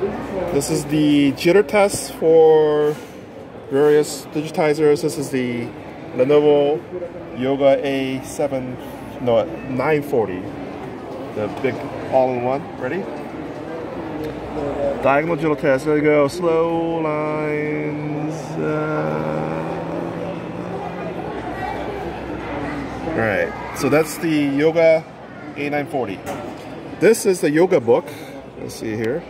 This is the jitter test for various digitizers. This is the Lenovo Yoga A940, the big all-in-one. Ready? Diagonal jitter test. There you go. Slow lines. All right. So that's the Yoga A940. This is the Yoga Book. Let's see here.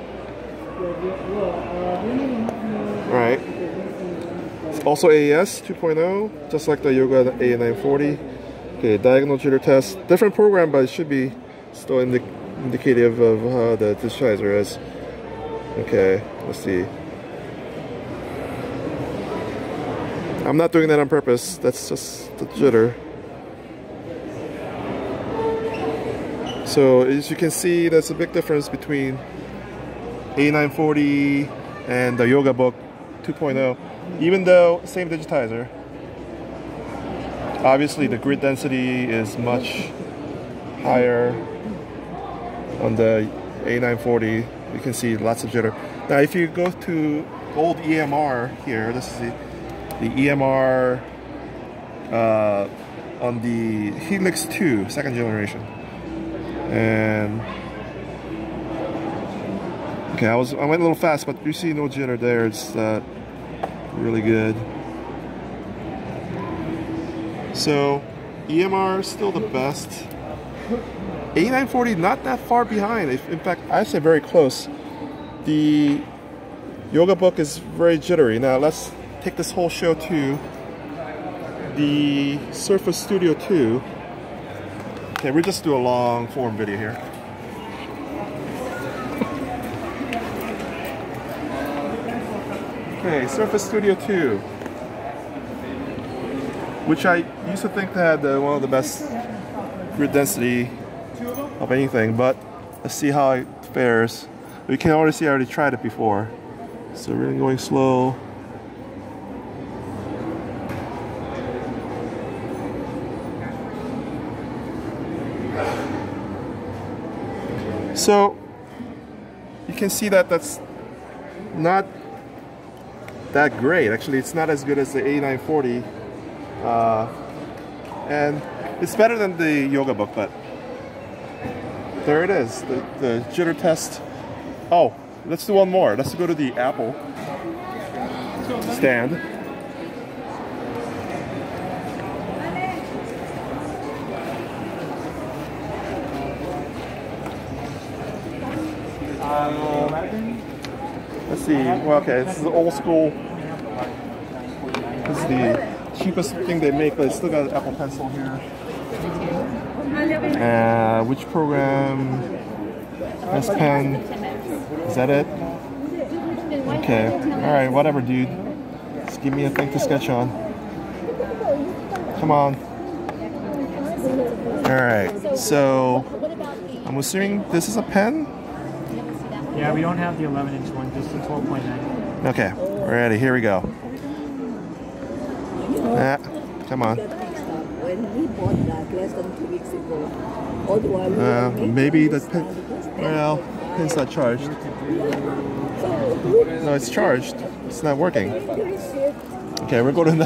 Alright, it's also AES 2.0, just like the Yoga A940. Okay, diagonal jitter test. Different program, but it should be still indicative of how the digitizer is. Okay, let's see. I'm not doing that on purpose, that's just the jitter. So, as you can see, there's a big difference between A940 and the Yoga Book 2.0, even though same digitizer. Obviously the grid density is much higher on the A940. You can see lots of jitter. Now if you go to old EMR here, this is the EMR on the Helix 2, second generation. And okay, I went a little fast, but you see no jitter there. It's really good. So EMR is still the best. A940 not that far behind. In fact, I say very close. The Yoga Book is very jittery. Now let's take this whole show to the Surface Studio 2. Okay, we'll just do a long form video here. Okay, Surface Studio 2, which I used to think had one of the best grid density of anything, but let's see how it fares. You can already see I already tried it before, so really going slow. So you can see that that's not that great. Actually, it's not as good as the A940, and it's better than the Yoga Book, but there it is, the jitter test. Oh, let's do one more. Let's go to the Apple stand. Let's see. Well, okay, this is old school. This is the cheapest thing they make, but it's still got an Apple Pencil here. Which program? S Pen. Is that it? Okay. All right. Whatever, dude. Just give me a thing to sketch on. Come on. All right. So I'm assuming this is a pen. Yeah, we don't have the 11-inch one, just the 12.9. Okay, ready, here we go. Ah, come on. Maybe the pin, well, pin's not charged. No, it's charged. It's not working. Okay, we're going to